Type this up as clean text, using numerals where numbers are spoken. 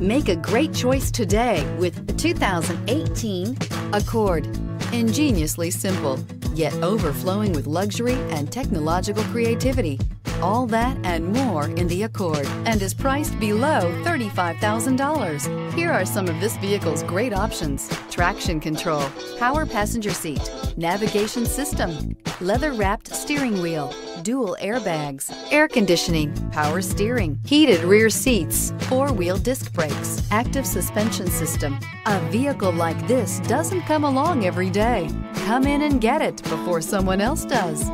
Make a great choice today with the 2018 Accord. Ingeniously simple, yet overflowing with luxury and technological creativity. All that and more in the Accord, and is priced below $35,000. Here are some of this vehicle's great options: traction control, power passenger seat, navigation system, leather-wrapped steering wheel, dual airbags, air conditioning, power steering, heated rear seats, four-wheel disc brakes, active suspension system. A vehicle like this doesn't come along every day. Come in and get it before someone else does.